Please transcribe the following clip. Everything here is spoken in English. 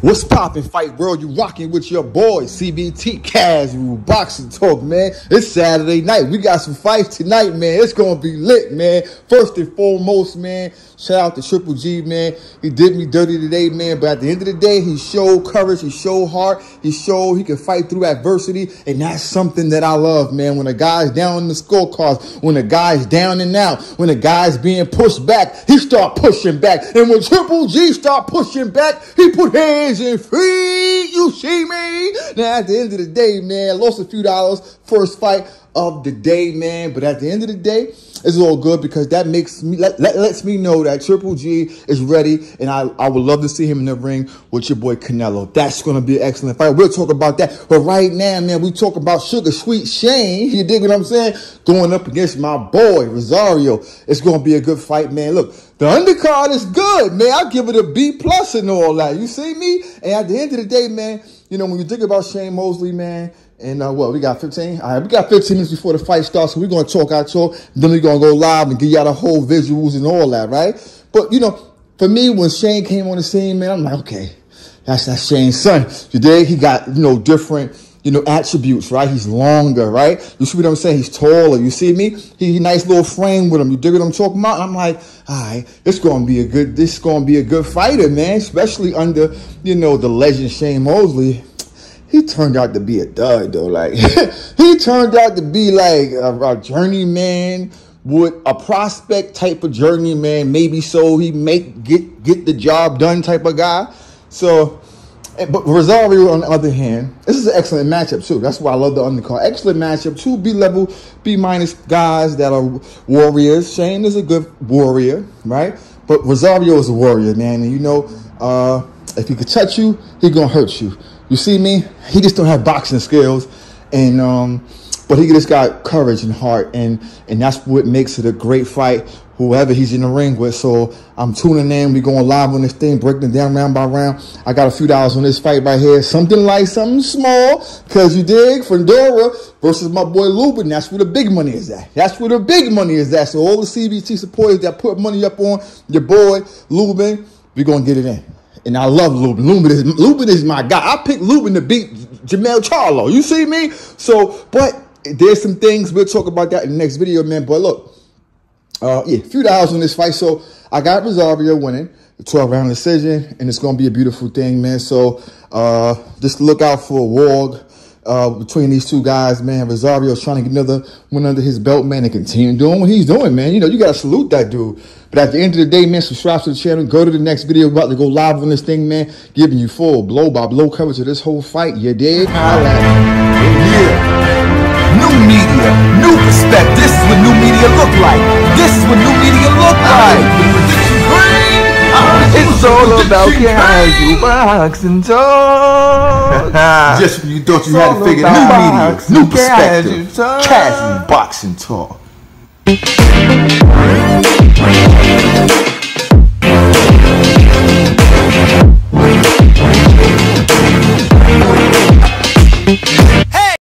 What's poppin', Fight World? You rocking with your boy, CBT, Casual Boxing Talk, man. It's Saturday night. We got some fights tonight, man. It's going to be lit, man. First and foremost, man, shout out to Triple G, man. He did me dirty today, man. But at the end of the day, he showed courage. He showed heart. He showed he could fight through adversity. And that's something that I love, man. When a guy's down in the scorecards, when a guy's down and out, when a guy's being pushed back, he start pushing back. And when Triple G start pushing back, he put hands and free, you see me? Now, at the end of the day, man, lost a few dollars, first fight of the day, man. But at the end of the day, it's all good because that makes me, lets me know that Triple G is ready. And I would love to see him in the ring with your boy Canelo. That's going to be an excellent fight. We'll talk about that. But right now, man, we talk about Sugar Sweet Shane. You dig what I'm saying? Going up against my boy, Rosario. It's going to be a good fight, man. Look. The undercard is good, man. I give it a B+ and all that. You see me? And at the end of the day, man, you know, when you think about Shane Mosley, man, and what, we got 15? All right, we got 15 minutes before the fight starts, so we're going to talk our talk. Then we're going to go live and give y'all the whole visuals and all that, right? But, you know, for me, when Shane came on the scene, man, I'm like, okay, that's Shane's son. You dig? He got, you know, different... you know, attributes, right? He's longer, right? You see what I'm saying? He's taller. You see me? He nice little frame with him. You dig what I'm talking about? And I'm like, all right, this is gonna be a good fighter, man. Especially under, you know, the legend Shane Mosley. He turned out to be a dud, though. Like he turned out to be like a journeyman. Would a prospect type of journeyman, maybe so he make get the job done type of guy. So. But Rosario, on the other hand, this is an excellent matchup, too. That's why I love the undercard. Excellent matchup. Two B-level, B- guys that are warriors. Shane is a good warrior, right? But Rosario is a warrior, man. And, you know, if he could touch you, he's going to hurt you. You see me? He just don't have boxing skills. And but he just got courage and heart. And that's what makes it a great fight, whoever he's in the ring with. So I'm tuning in. We're going live on this thing, breaking it down round by round. I got a few dollars on this fight right here. Something like something small, because you dig, Fandora versus my boy Lubin. That's where the big money is at. That's where the big money is at. So all the CBT supporters that put money up on your boy Lubin, we're going to get it in. And I love Lubin. Lubin is my guy. I picked Lubin to beat Jamel Charlo. You see me? So, but there's some things. We'll talk about that in the next video, man. But look. Yeah, few dollars on this fight. So I got Rosario winning the 12-round decision, and it's going to be a beautiful thing, man. So just look out for a war between these two guys, man. Rosario's trying to get another one under his belt, man, and continue doing what he's doing, man. You know, you got to salute that dude. But at the end of the day, man, subscribe to the channel. Go to the next video. We're about to go live on this thing, man. Giving you full blow-by-blow coverage of this whole fight. You dig? Yeah. New media, new perspective. This is what new media look like. This is what new media look like. It's all about Casual Boxing Talk. Just when you thought you had to figure new media, new perspective, Casual Boxing Talk.